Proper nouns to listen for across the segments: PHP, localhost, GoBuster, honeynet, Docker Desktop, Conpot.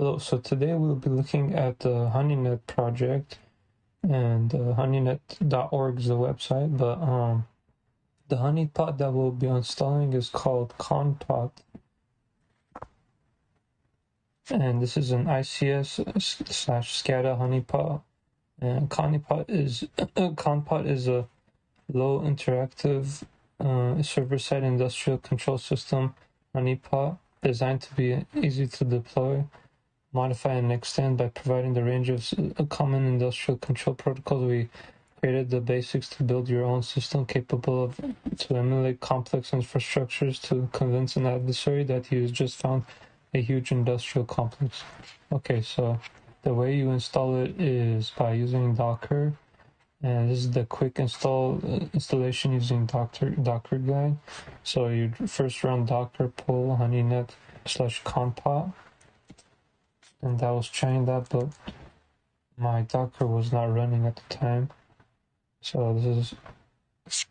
Hello, so today we'll be looking at the honeynet project, and honeynet.org is the website, but the honeypot that we'll be installing is called Conpot, and this is an ICS/SCADA honeypot. And Conpot is a low interactive server-side industrial control system honeypot designed to be easy to deploy, modify, and extend by providing the range of common industrial control protocols. We created the basics to build your own system capable of to emulate complex infrastructures to convince an adversary that you just found a huge industrial complex. Okay, so the way you install it is by using Docker, and this is the quick installation using Docker guide. So you first run Docker pull honeynet/conpot. And I was trying that, but my Docker was not running at the time. So this is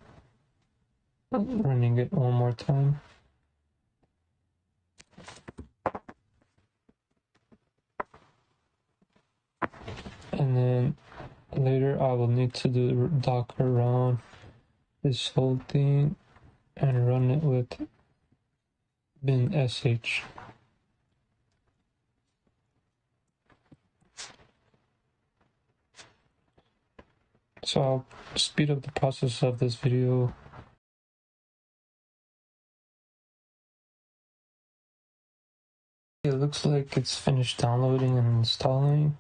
running it one more time. And then later I will need to do Docker run this whole thing and run it with bin sh. So I'll speed up the process of this video. It looks like it's finished downloading and installing.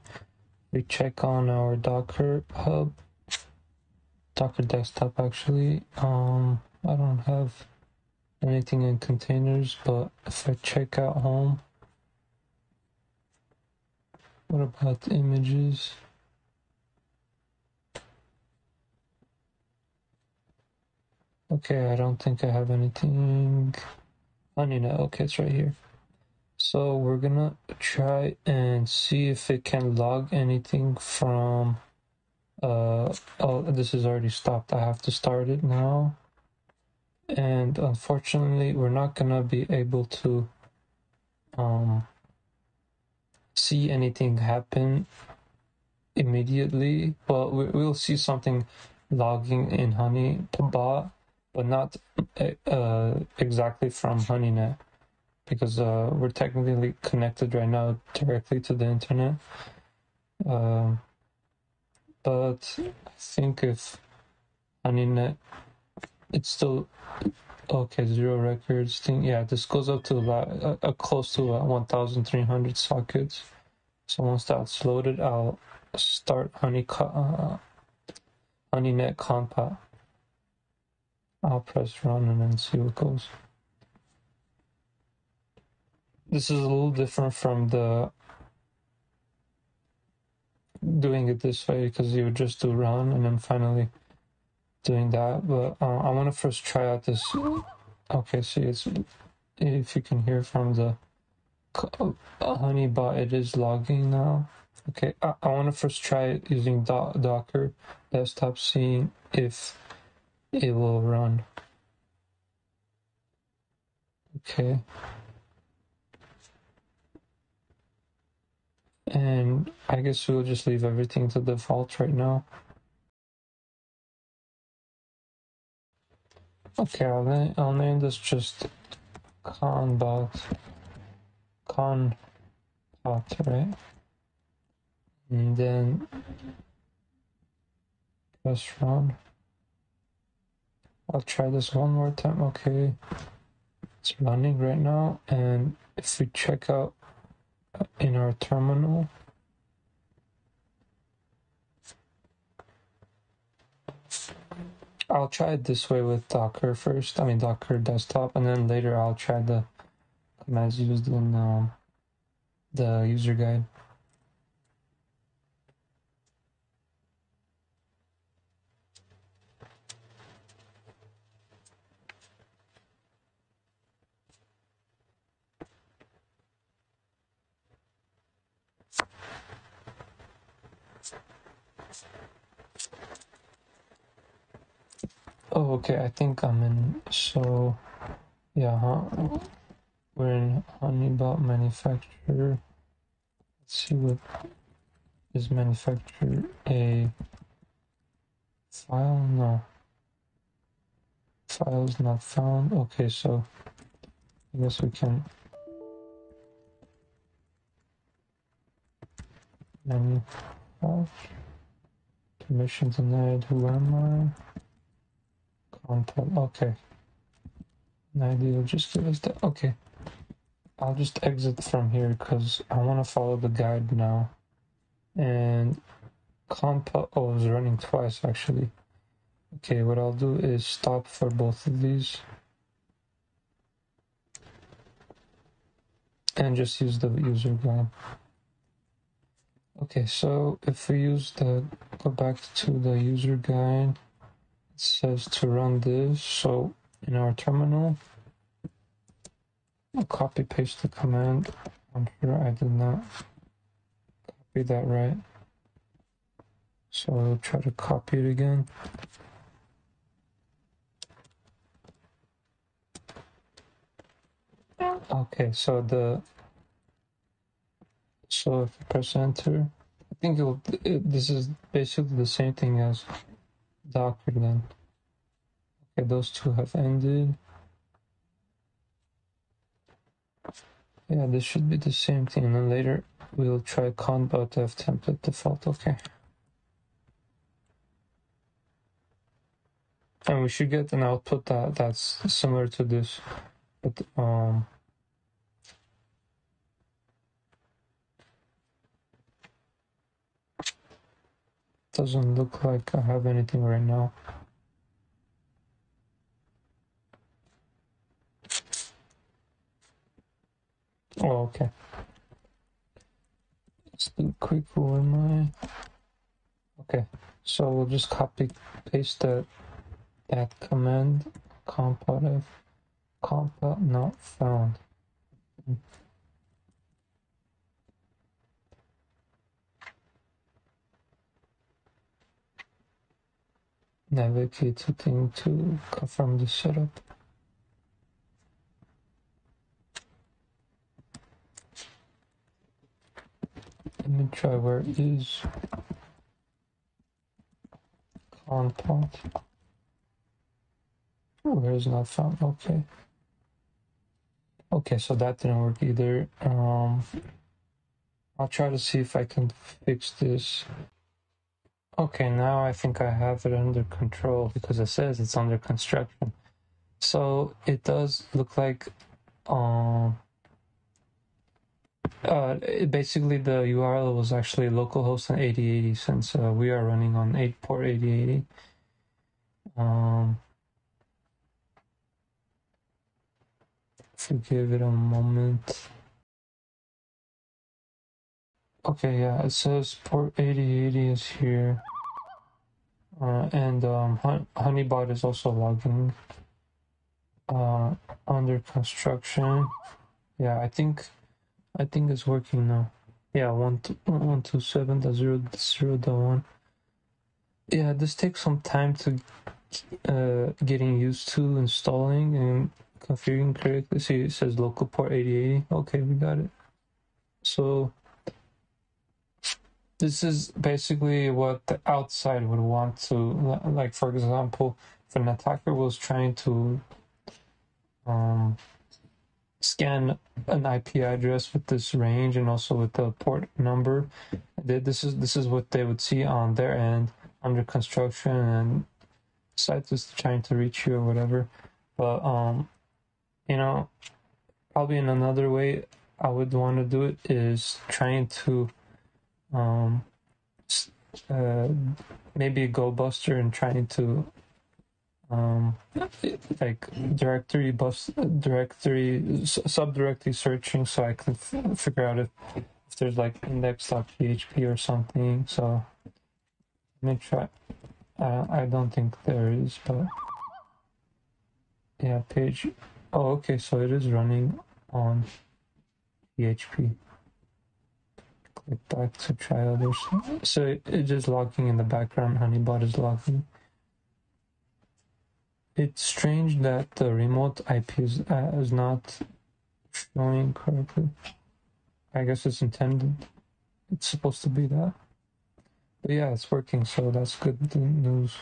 We check on our Docker Hub, Docker Desktop actually. I don't have anything in containers, but if I check out home, what about the images? Okay, I don't think I have anything. Honeynet, okay, it's right here. So we're gonna try and see if it can log anything from, oh, this is already stopped. I have to start it now. And unfortunately, we're not gonna be able to see anything happen immediately. Well, we'll see something logging in honeypot, but not exactly from honeynet, because we're technically connected right now directly to the internet. But I think if honeynet, it's still okay, zero records thing. Yeah, this goes up to about close to 1,300 sockets. So once that's loaded, I'll start honeynet conpot. I'll press run and then see what goes. This is a little different from the doing it this way, because you would just do run and then finally doing that. But I want to first try out this. Okay, see, it's, if you can hear from the honeypot, it is logging now. Okay, I want to first try it using Docker Desktop, seeing if it will run. Okay. And I guess we'll just leave everything to default right now. Okay, I'll name this just Conpot, right? And then press run. I'll try this one more time. Okay, it's running right now. And if we check out in our terminal, I'll try it this way with Docker first, I mean Docker Desktop, and then later I'll try the commands used in the user guide. Oh, okay, I think I'm in, so, yeah, we're in honeypot manufacturer, let's see what is manufactured. A file? No. Files not found. Okay, so I guess we can menu files. Permission denied. Who am I? Content. Okay. Now they'll just give us that. Okay. I'll just exit from here because I want to follow the guide now. And Conpot, oh, it's running twice actually. Okay, what I'll do is stop for both of these and just use the user guide. Okay, so if we use the, go back to the user guide, it says to run this. So in our terminal, I'll copy paste the command. I'm sure I did not copy that right. So I'll try to copy it again. Okay, so if you press enter, I think this is basically the same thing as Docker then. Okay, those two have ended. Yeah, this should be the same thing, and then later we'll try Conpot to have template default. Okay, and we should get an output that's similar to this, but doesn't look like I have anything right now. Oh, okay. Let's do a quick remind. Okay, so we'll just copy paste that command. Conpot not found. Navigate to thing to confirm the setup. Let me try where it is. Conpot. Where is not found? Okay. Okay, so that didn't work either. I'll try to see if I can fix this. Okay, now I think I have it under control because it says it's under construction. So it does look like basically the URL was actually localhost and 8080, since we are running on port 8080. If we give it a moment. Okay, yeah, it says port 8080 is here, and Honeybot is also logging under construction. Yeah, I think it's working now. Yeah, 127.0.0.1. Yeah, this takes some time to getting used to installing and configuring correctly. See, it says local port 8080. Okay, we got it. So this is basically what the outside would want to, like, for example, if an attacker was trying to scan an IP address with this range and also with the port number, this is what they would see on their end under construction and site is trying to reach you or whatever. But you know, probably in another way I would want to do it is trying to maybe a GoBuster and trying to like subdirectory searching, so I can figure out if there's like index.php or something. So let me try. I don't think there is, but yeah, page. Oh, okay, so it is running on PHP. Click back to try others. So it's just locking in the background. Honeybot is locking. It's strange that the remote IP is not showing correctly. I guess it's intended. it's supposed to be that. But yeah, it's working, so that's good news.